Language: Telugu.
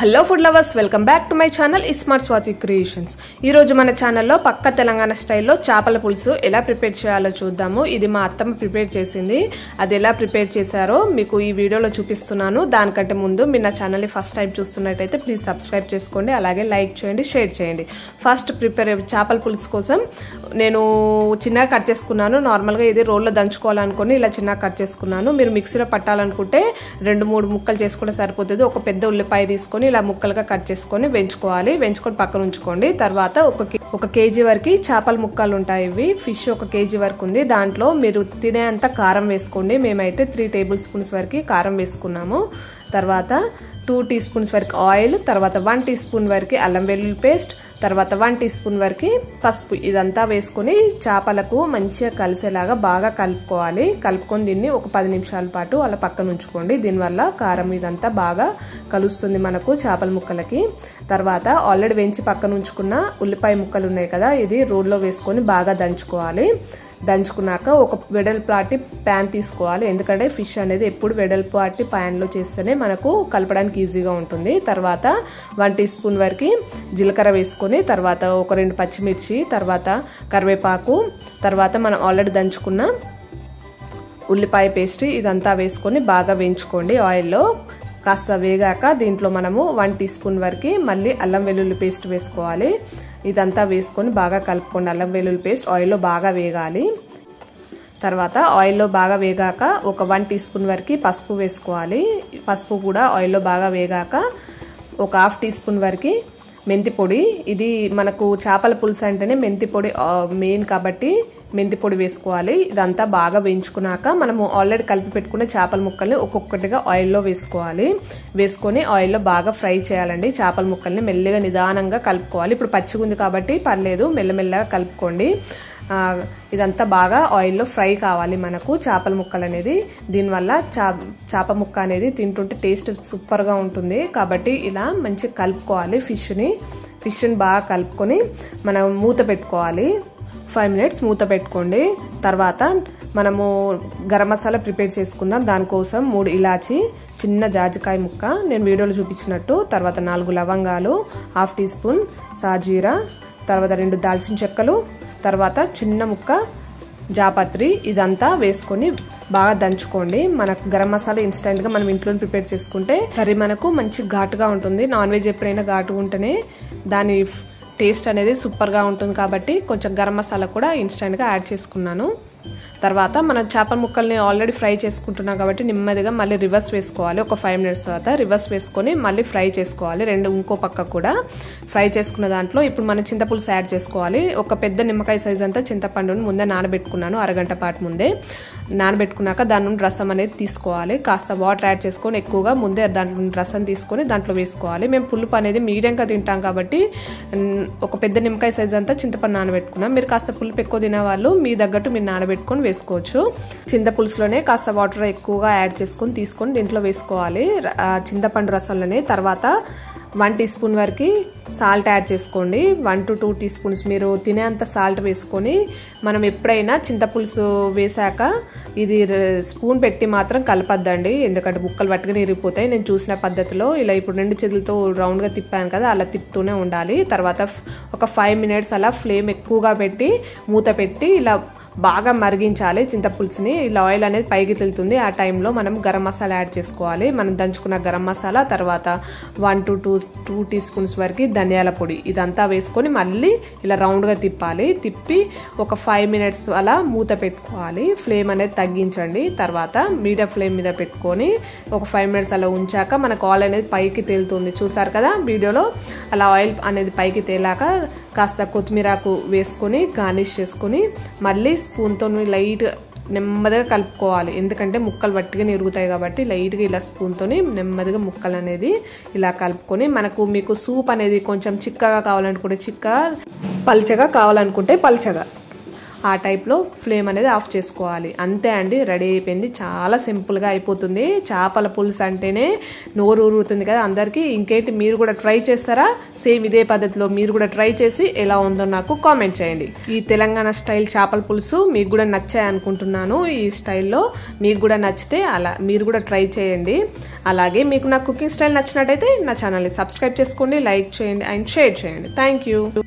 Hello food lovers, welcome back to my channel iSmart Swathi creations. ఈ రోజు మన ఛానల్లో పక్క తెలంగాణ స్టైల్లో చేపల పులుసు ఎలా ప్రిపేర్ చేయాలో చూద్దాము. ఇది మా అత్తమ్మ ప్రిపేర్ చేసింది. అది ఎలా ప్రిపేర్ చేశారో మీకు ఈ వీడియోలో చూపిస్తున్నాను. దానికంటే ముందు మీరు నా ఛానల్ని ఫస్ట్ టైం చూస్తున్నట్టయితే ప్లీజ్ సబ్స్క్రైబ్ చేసుకోండి, అలాగే లైక్ చేయండి, షేర్ చేయండి. ఫస్ట్ ప్రిపేర్ చేపల పులుసు కోసం నేను చిన్నగా కట్ చేసుకున్నాను. నార్మల్గా ఇది రోల్లో దంచుకోవాలనుకుని ఇలా చిన్నగా కట్ చేసుకున్నాను. మీరు మిక్సీలో పట్టాలనుకుంటే 2-3 ముక్కలు చేసుకుంటే సరిపోతుంది. ఒక పెద్ద ఉల్లిపాయ తీసుకొని ఇలా ముక్కలుగా కట్ చేసుకొని వెంచుకొని పక్కన ఉంచుకోండి. తర్వాత ఒక కేజీ వరకు చేపల ముక్కలు ఉంటాయి. ఇవి ఫిష్ 1 కేజీ వరకు ఉంది. దాంట్లో మీరు తినేంత కారం వేసుకోండి. మేమైతే 3 టేబుల్ స్పూన్స్ వరకు కారం వేసుకున్నాము. తర్వాత 2 టీ స్పూన్స్ వరకు ఆయిల్, తర్వాత 1 టీ స్పూన్ వరకు అల్లం వెల్లుల్లి పేస్ట్, తర్వాత 1 టీ స్పూన్ వరకు పసుపు. ఇదంతా వేసుకొని చేపలకు మంచిగా కలిసేలాగా బాగా కలుపుకోవాలి. కలుపుకొని దీన్ని ఒక 10 నిమిషాల పాటు అలా పక్కన ఉంచుకోండి. దీనివల్ల కారం ఇదంతా బాగా కలుస్తుంది మనకు చేపల ముక్కలకి. తర్వాత ఆల్రెడీ వేయించి పక్కన ఉంచుకున్న ఉల్లిపాయ ముక్కలు ఉన్నాయి కదా, ఇది రోల్లో వేసుకొని బాగా దంచుకోవాలి. దంచుకున్నాక ఒక వెడల్పాటి ప్యాన్ తీసుకోవాలి. ఎందుకంటే ఫిష్ అనేది ఎప్పుడు వెడల్పాటి ప్యాన్లో చేస్తేనే మనకు కలపడానికి ఈజీగా ఉంటుంది. తర్వాత 1 టీ స్పూన్ వరకు జీలకర్ర వేసుకొని, తర్వాత ఒక 2 పచ్చిమిర్చి, తర్వాత కరివేపాకు, తర్వాత మనం ఆల్రెడీ దంచుకున్న ఉల్లిపాయ పేస్ట్ ఇదంతా వేసుకొని బాగా వేయించుకోండి ఆయిల్లో. కాస్త వేగాక దీంట్లో మనము 1 టీ స్పూన్ వరకు మళ్ళీ అల్లం వెల్లుల్లి పేస్ట్ వేసుకోవాలి. ఇదంతా వేసుకొని బాగా కలుపుకోండి. అల్లం వెల్లుల్లి పేస్ట్ ఆయిల్లో బాగా వేగాలి. తర్వాత ఆయిల్లో బాగా వేగాక ఒక 1 టీ స్పూన్ వరకు పసుపు వేసుకోవాలి. పసుపు కూడా ఆయిల్లో బాగా వేగాక ఒక 1/2 టీ స్పూన్ వరకు మెంతి పొడి. ఇది మనకు చేపల పులుసు అంటేనే మెంతి పొడి మెయిన్ కాబట్టి మెంతి పొడి వేసుకోవాలి. ఇదంతా బాగా వేయించుకున్నాక మనము ఆల్రెడీ కలిపి పెట్టుకున్న చేపల ముక్కల్ని ఒక్కొక్కటిగా ఆయిల్లో వేసుకోవాలి. వేసుకొని ఆయిల్లో బాగా ఫ్రై చేయాలండి. చేపల ముక్కల్ని మెల్లగా నిదానంగా కలుపుకోవాలి. ఇప్పుడు పచ్చిగా ఉంది కాబట్టి పర్లేదు, మెల్లమెల్లగా కలుపుకోండి. ఇదంతా బాగా ఆయిల్లో ఫ్రై కావాలి మనకు చేపల ముక్కలు అనేది. దీనివల్ల చేప ముక్క అనేది తింటుంటే టేస్ట్ సూపర్గా ఉంటుంది. కాబట్టి ఇలా మంచిగా కలుపుకోవాలి. ఫిష్ని బాగా కలుపుకొని మనం మూత పెట్టుకోవాలి. 5 మినిట్స్ మూత పెట్టుకోండి. తర్వాత మనము గరం మసాలా ప్రిపేర్ చేసుకుందాం. దానికోసం 3 ఇలాచి, చిన్న జాజికాయ ముక్క నేను వీడియోలో చూపించినట్టు, తర్వాత 4 లవంగాలు, 1/2 టీ స్పూన్ సాజీరా, తర్వాత 2 దాల్చిన చెక్కలు, తర్వాత చిన్న ముక్క జాపత్రి. ఇదంతా వేసుకొని బాగా దంచుకోండి. మనకు గరం మసాలా ఇన్స్టెంట్గా మనం ఇంట్లో ప్రిపేర్ చేసుకుంటే కర్రీ మనకు మంచి ఘాటుగా ఉంటుంది. నాన్ వెజ్ ఎప్పుడైనా ఘాటుగా ఉంటేనే దాని టేస్ట్ అనేది సూపర్గా ఉంటుంది. కాబట్టి కొంచెం గరం మసాలా కూడా ఇన్స్టెంట్గా యాడ్ చేసుకున్నాను. తర్వాత మనం చేపల ముక్కల్ని ఆల్రెడీ ఫ్రై చేసుకుంటున్నాం కాబట్టి నెమ్మదిగా మళ్ళీ రివర్స్ వేసుకోవాలి. ఒక 5 మినిట్స్ తర్వాత రివర్స్ వేసుకొని మళ్ళీ ఫ్రై చేసుకోవాలి. ఇంకో పక్క కూడా ఫ్రై చేసుకున్న దాంట్లో ఇప్పుడు మనం చింతపులుసు యాడ్ చేసుకోవాలి. ఒక పెద్ద నిమ్మకాయ సైజ్ అంతా చింతపండుని ముందే నానబెట్టుకున్నాను. అరగంట పాటు ముందే నానబెట్టుకున్నాక దాని నుండి రసం అనేది తీసుకోవాలి. కాస్త వాటర్ యాడ్ చేసుకొని ఎక్కువగా ముందే దాంట్లో నుండి రసం తీసుకొని దాంట్లో వేసుకోవాలి. మేము పులుపు అనేది మీడియంగా తింటాం కాబట్టి ఒక పెద్ద నిమ్మకాయ సైజ్ అంతా చింతపండు నానబెట్టుకున్నాం. మీరు కాస్త పులుపు ఎక్కువ తినేవాళ్ళు మీ తగ్గట్టు మీరు నానబెట్టుకొని వేసుకోవచ్చు. చింతపులుసులోనే కాస్త వాటర్ ఎక్కువగా యాడ్ చేసుకొని తీసుకొని దీంట్లో వేసుకోవాలి చింతపండు రసంలోనే. తర్వాత 1 టీ స్పూన్ వరకు సాల్ట్ యాడ్ చేసుకోండి. 1 to 2 టీ స్పూన్స్ మీరు తినేంత సాల్ట్ వేసుకొని మనం ఎప్పుడైనా చింతపులుసు వేసాక ఇది స్పూన్ పెట్టి మాత్రం కలపద్దండి. ఎందుకంటే ముక్కలు పట్టుకుని ఇరిగిపోతాయి. నేను చూసిన పద్ధతిలో ఇలా ఇప్పుడు 2 చేతులతో రౌండ్గా తిప్పాను కదా, అలా తిప్పుతూనే ఉండాలి. తర్వాత ఒక 5 మినిట్స్ అలా ఫ్లేమ్ ఎక్కువగా పెట్టి మూత పెట్టి ఇలా బాగా మరిగించాలి చింతపులుసుని. ఇలా ఆయిల్ అనేది పైకి తెలుతుంది. ఆ టైంలో మనం గరం మసాలా యాడ్ చేసుకోవాలి. మనం దంచుకున్న గరం మసాలా, తర్వాత 1 to 2 టీ స్పూన్స్ వరకు ధనియాల పొడి. ఇదంతా వేసుకొని మళ్ళీ ఇలా రౌండ్గా తిప్పాలి. తిప్పి ఒక 5 మినిట్స్ అలా మూత పెట్టుకోవాలి. ఫ్లేమ్ అనేది తగ్గించండి. తర్వాత మీడియం ఫ్లేమ్ మీద పెట్టుకొని ఒక 5 మినిట్స్ అలా ఉంచాక మనకు ఆయిల్ అనేది పైకి తేలుతుంది. చూసారు కదా వీడియోలో, అలా ఆయిల్ అనేది పైకి తేలాక కాస్త కొత్తిమీరకు వేసుకొని గార్నిష్ చేసుకొని మళ్ళీ స్పూన్తో లైట్ నెమ్మదిగా కలుపుకోవాలి. ఎందుకంటే ముక్కలు వట్టిగా ఇరుగుతాయి కాబట్టి లైట్గా ఇలా స్పూన్తో నెమ్మదిగా ముక్కలు అనేది ఇలా కలుపుకొని మనకు మీకు సూప్ అనేది కొంచెం చిక్కగా కావాలనుకుంటే చిక్కగా, పల్చగా కావాలనుకుంటే పల్చగా ఆ టైప్ లో ఫ్లేమ్ అనేది ఆఫ్ చేసుకోవాలి అంతే అండి రెడీ అయిపోయింది చాలా సింపుల్ గా అయిపోతుంది చేపల పులుసు అంటేనే నోరు ఊరుతుంది కదా అందరికీ ఇంకేంటి మీరు కూడా ట్రై చేస్తారా సేమ్ ఇదే పద్ధతిలో మీరు కూడా ట్రై చేసి ఎలా ఉందో నాకు కామెంట్ చేయండి ఈ తెలంగాణ స్టైల్ చేపల పులుసు మీకు కూడా నచ్చాయి అనుకుంటున్నాను ఈ స్టైల్ లో మీకు కూడా నచ్చితే అలా మీరు కూడా ట్రై చేయండి అలాగే మీకు నా కుకింగ్ స్టైల్ నచ్చినట్లయితే నా ఛానల్ ని సబ్స్క్రైబ్ చేసుకోండి లైక్ చేయండి అండ్ షేర్ చేయండి థాంక్యూ